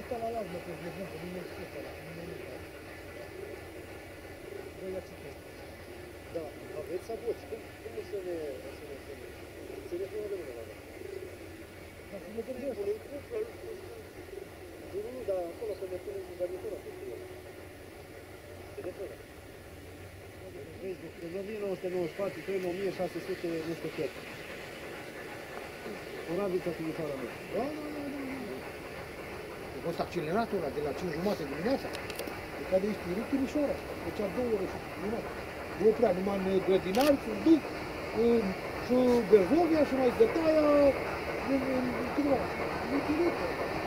ăsta la iarbă, că-s de exemplu, din explică ăla, din nimic ăla. Voi la citesc. Da, aveți să voci. Cum o să ne... Înțelegeți unul de mână la mea? Dar să ne gândească. Nu, dar acolo să ne punem garnitura pe tine. Înțelegeți ăla? Vezi, în 1994, prin 1600, nu știu ce. Orabița Timișoara mea. Da, da, da, da. A fost accelerat ora de la 5:30 dimineața. De care ești direct Timișoara. Deci a 2 ore și jumătate. Nu oprea numai în grădinar, în Duc, și Bergovia, și mai Gătaia, în Timișoara. Nu direct.